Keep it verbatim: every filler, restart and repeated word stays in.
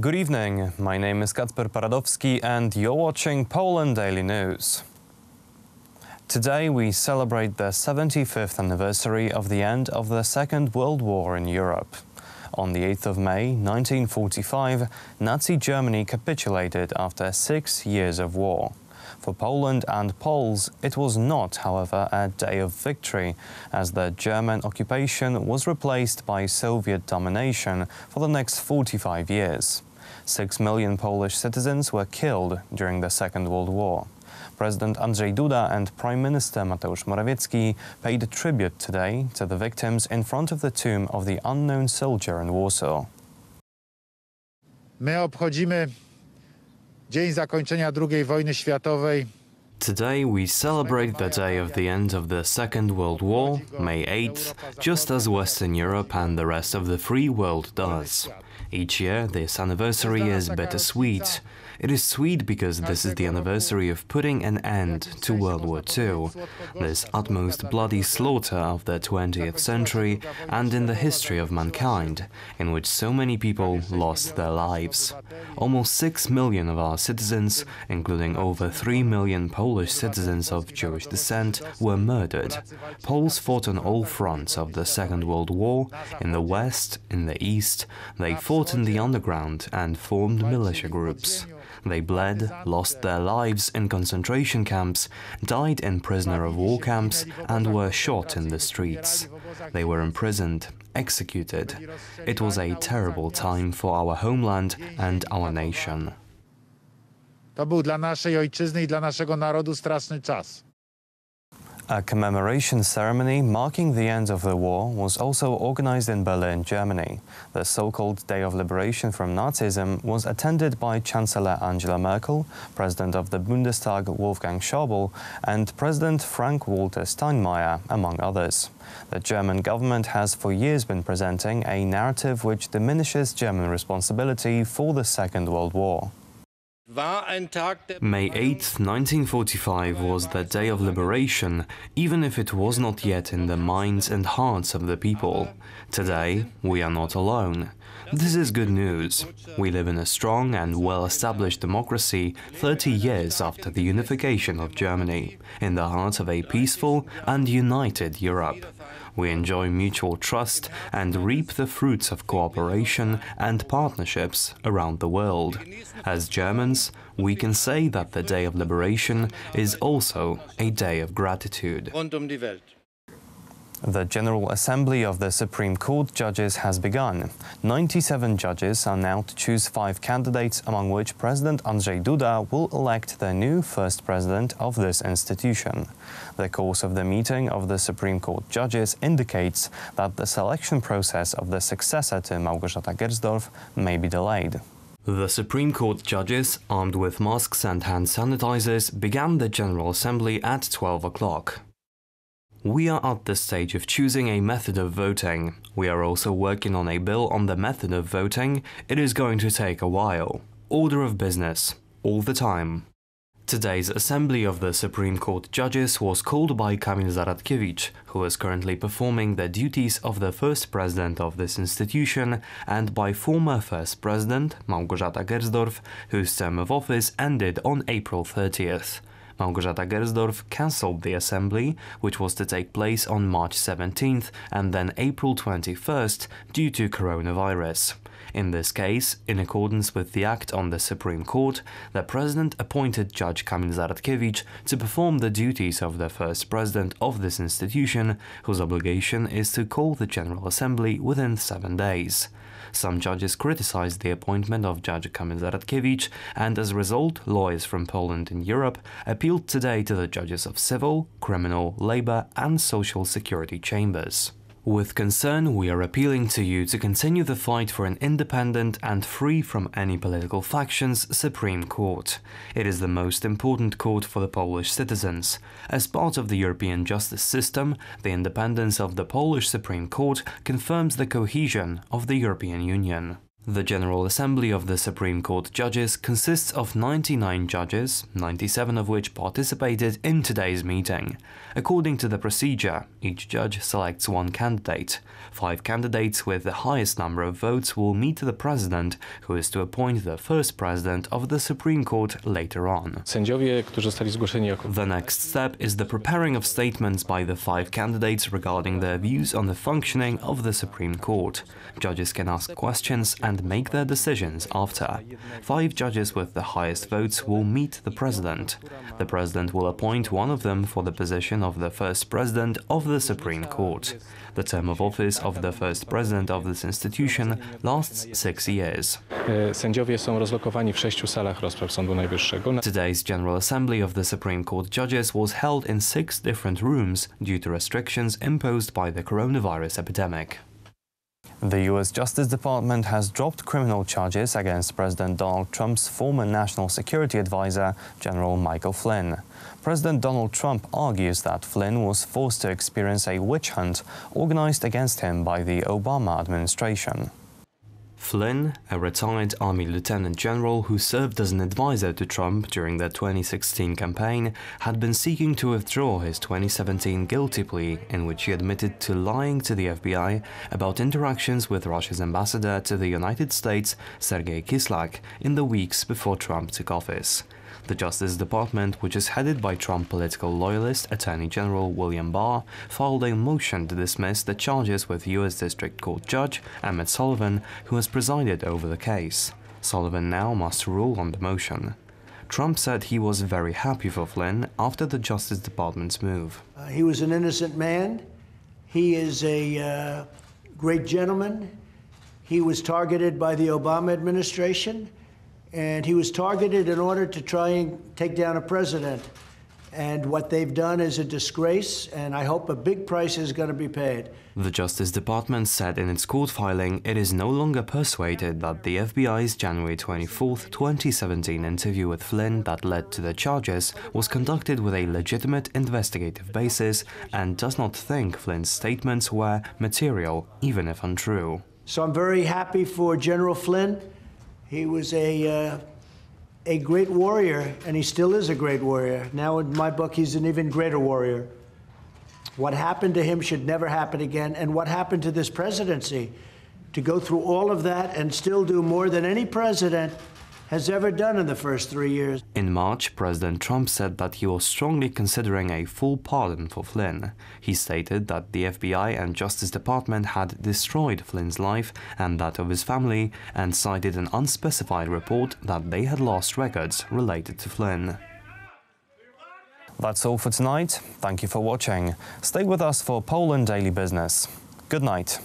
Good evening. My name is Kacper Paradowski and you're watching Poland Daily News. Today we celebrate the seventy-fifth anniversary of the end of the Second World War in Europe. On the eighth of May nineteen forty-five, Nazi Germany capitulated after six years of war. For Poland and Poles, it was not, however, a day of victory, as the German occupation was replaced by Soviet domination for the next forty-five years. Six million Polish citizens were killed during the Second World War. President Andrzej Duda and Prime Minister Mateusz Morawiecki paid tribute today to the victims in front of the tomb of the unknown soldier in Warsaw. My obchodzimy Dzień zakończenia drugiej wojny światowej. Today we celebrate the day of the end of the Second World War, May eighth, just as Western Europe and the rest of the free world does. Each year this anniversary is bittersweet. It is sweet because this is the anniversary of putting an end to World War Two, this utmost bloody slaughter of the twentieth century and in the history of mankind, in which so many people lost their lives. Almost six million of our citizens, including over three million Polish citizens of Jewish descent, were murdered. Poles fought on all fronts of the Second World War, in the West, in the East. They fought in the underground and formed militia groups. They bled, lost their lives in concentration camps, died in prisoner-of-war camps, and were shot in the streets. They were imprisoned, executed. It was a terrible time for our homeland and our nation. To był dla naszej ojczyzny I dla naszego narodu straszny czas. A commemoration ceremony marking the end of the war was also organized in Berlin, Germany. The so-called Day of Liberation from Nazism was attended by Chancellor Angela Merkel, President of the Bundestag Wolfgang Schauble, and President Frank-Walter Steinmeier, among others. The German government has for years been presenting a narrative which diminishes German responsibility for the Second World War. May eighth, nineteen forty-five was the day of liberation, even if it was not yet in the minds and hearts of the people. Today, we are not alone. This is good news. We live in a strong and well-established democracy thirty years after the unification of Germany, in the heart of a peaceful and united Europe. We enjoy mutual trust and reap the fruits of cooperation and partnerships around the world. As Germans, we can say that the Day of Liberation is also a day of gratitude. The General Assembly of the Supreme Court judges has begun. ninety-seven judges are now to choose five candidates, among which President Andrzej Duda will elect the new first president of this institution. The course of the meeting of the Supreme Court judges indicates that the selection process of the successor to Małgorzata Gersdorf may be delayed. The Supreme Court judges, armed with masks and hand sanitizers, began the General Assembly at twelve o'clock. We are at the stage of choosing a method of voting. We are also working on a bill on the method of voting. It is going to take a while. Order of business. All the time. Today's assembly of the Supreme Court judges was called by Kamil Zaradkiewicz, who is currently performing the duties of the first president of this institution, and by former first president Małgorzata Gersdorf, whose term of office ended on April thirtieth. Małgorzata Gersdorf cancelled the assembly, which was to take place on March seventeenth and then April twenty-first due to coronavirus. In this case, in accordance with the Act on the Supreme Court, the President appointed Judge Kamil Zaradkiewicz to perform the duties of the first President of this institution, whose obligation is to call the General Assembly within seven days. Some judges criticized the appointment of Judge Kamil Zaradkiewicz, and as a result, lawyers from Poland and Europe appealed today to the judges of civil, criminal, labor and social security chambers. With concern, we are appealing to you to continue the fight for an independent and free from any political factions Supreme Court. It is the most important court for the Polish citizens. As part of the European justice system, the independence of the Polish Supreme Court confirms the cohesion of the European Union. The General Assembly of the Supreme Court Judges consists of ninety-nine judges, ninety-seven of which participated in today's meeting. According to the procedure, each judge selects one candidate. Five candidates with the highest number of votes will meet the President, who is to appoint the first President of the Supreme Court later on. The next step is the preparing of statements by the five candidates regarding their views on the functioning of the Supreme Court. Judges can ask questions and and make their decisions after. Five judges with the highest votes will meet the President. The President will appoint one of them for the position of the first President of the Supreme Court. The term of office of the first President of this institution lasts six years. Today's General Assembly of the Supreme Court Judges was held in six different rooms due to restrictions imposed by the coronavirus epidemic. The U S Justice Department has dropped criminal charges against President Donald Trump's former National Security Advisor, General Michael Flynn. President Donald Trump argues that Flynn was forced to experience a witch hunt organized against him by the Obama administration. Flynn, a retired Army Lieutenant General who served as an advisor to Trump during the twenty sixteen campaign, had been seeking to withdraw his twenty seventeen guilty plea in which he admitted to lying to the F B I about interactions with Russia's ambassador to the United States, Sergei Kislyak, in the weeks before Trump took office. The Justice Department, which is headed by Trump political loyalist Attorney General William Barr, filed a motion to dismiss the charges with U S District Court Judge Emmett Sullivan, who has presided over the case. Sullivan now must rule on the motion. Trump said he was very happy for Flynn after the Justice Department's move. Uh, he was an innocent man. He is a uh, great gentleman. He was targeted by the Obama administration. And he was targeted in order to try and take down a president. And what they've done is a disgrace, and I hope a big price is going to be paid. The Justice Department said in its court filing it is no longer persuaded that the F B I's January twenty-fourth, twenty seventeen interview with Flynn that led to the charges was conducted with a legitimate investigative basis and does not think Flynn's statements were material, even if untrue. So I'm very happy for General Flynn. He was a, uh, a great warrior, and he still is a great warrior. Now, in my book, he's an even greater warrior. What happened to him should never happen again, and what happened to this presidency, to go through all of that and still do more than any president has ever done in the first three years. In March, President Trump said that he was strongly considering a full pardon for Flynn. He stated that the F B I and Justice Department had destroyed Flynn's life and that of his family, and cited an unspecified report that they had lost records related to Flynn. That's all for tonight. Thank you for watching. Stay with us for Poland Daily Business. Good night.